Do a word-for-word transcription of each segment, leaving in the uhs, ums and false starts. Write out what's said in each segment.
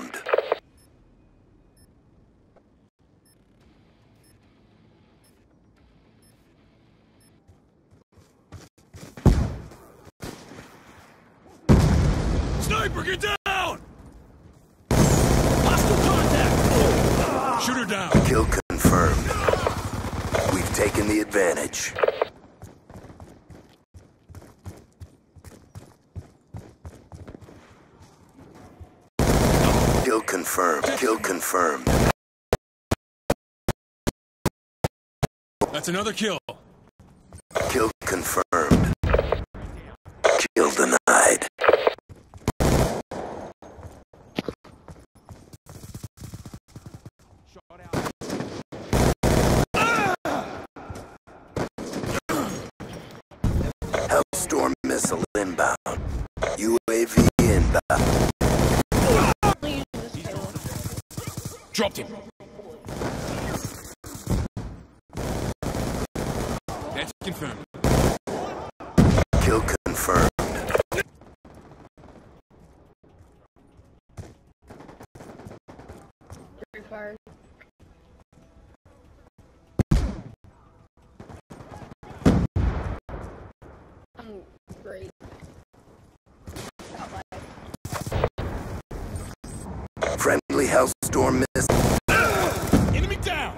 confirmed. Sniper, get down! Hostile contact! Shoot her down. Kill confirmed. We've taken the advantage. Kill confirmed. Kill confirmed. That's another kill. Kill confirmed. Kill denied. Hellstorm missile inbound. U A V inbound. Dropped him. That's confirmed. Kill confirmed. Very far. I'm great. Friendly Hellstorm missile. Ah! Enemy down!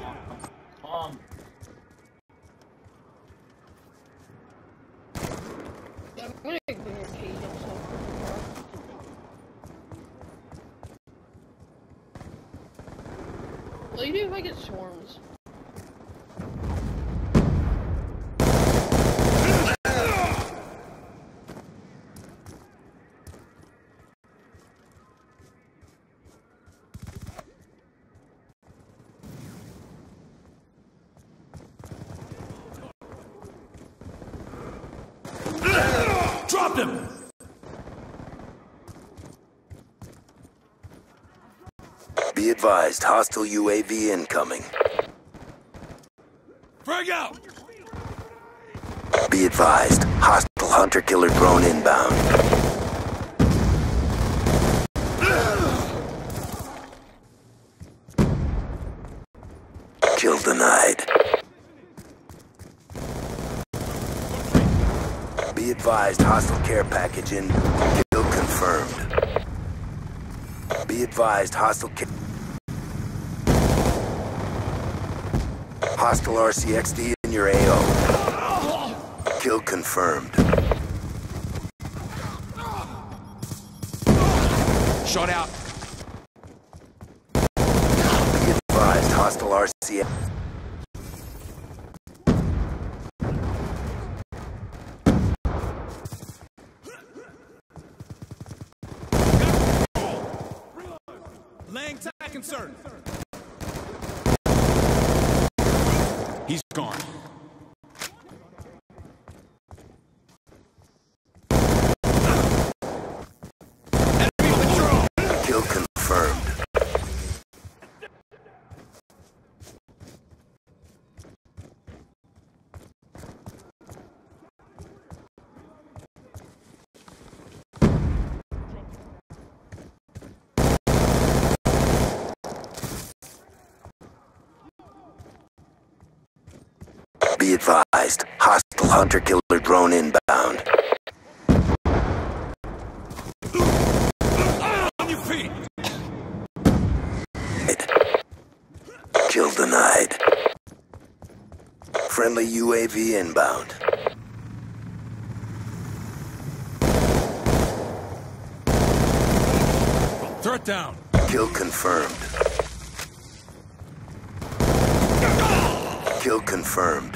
Um. What do you do if I get swarms? Dropped him! Be advised, hostile U A V incoming. Frag out! Be advised, hostile Hunter Killer drone inbound. Kill denied. Be advised, hostile care package in. Kill confirmed. Be advised, hostile care. Hostile R C X D in your A O. Kill confirmed. Shot out. Be advised, hostile R C X D. Laying tack concern. He's gone. Enemy patrol. Kill confirmed. Be advised, hostile Hunter Killer drone inbound. On your feet. Kill denied. Friendly U A V inbound. Threat down. Kill confirmed. Kill confirmed.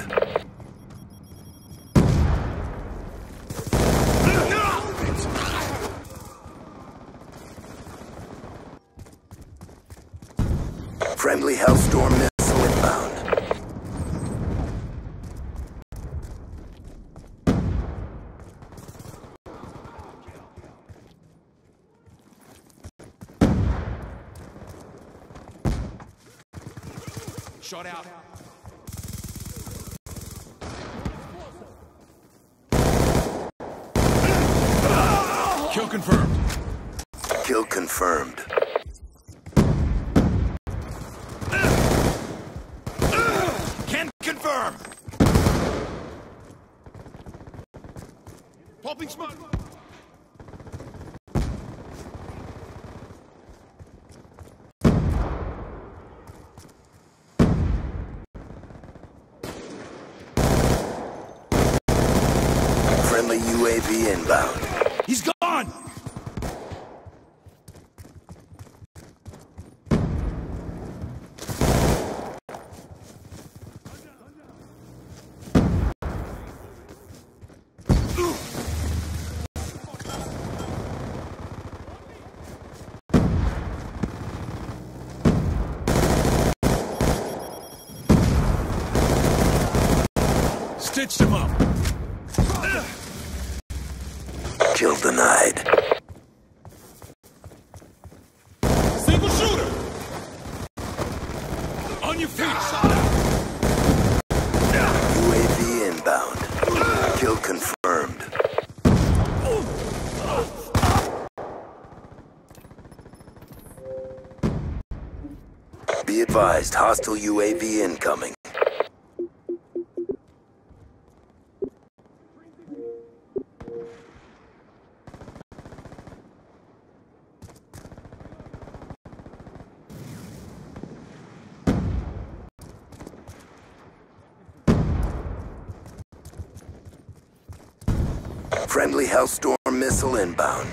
Friendly Hellstorm missile inbound. Shot out. Kill confirmed. Kill confirmed. Popping smoke. Friendly U A V inbound. He's gone. Stitched him up. Kill denied. Single shooter. On your feet. Shot out. U A V inbound. Kill confirmed. Be advised, hostile U A V incoming. Friendly Hellstorm missile inbound.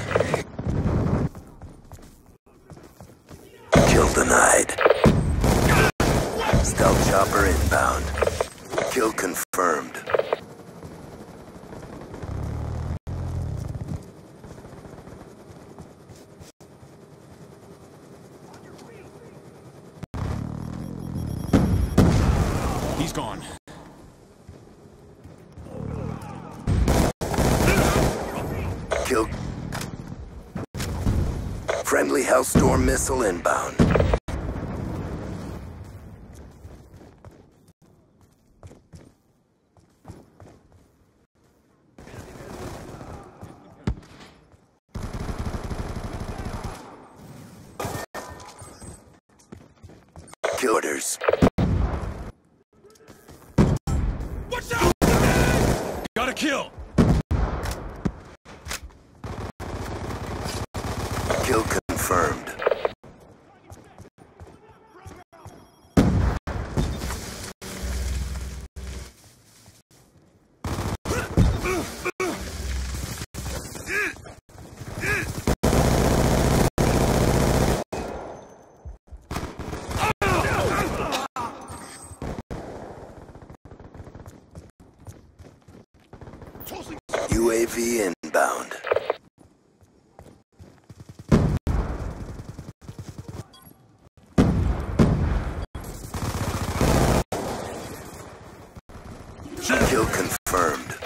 Kill denied. Stealth chopper inbound. Kill confirmed. He's gone. Kill. Friendly Hellstorm missile inbound. Kill orders. Watch out! Gotta kill! Kill confirmed. U A V inbound. Kill confirmed.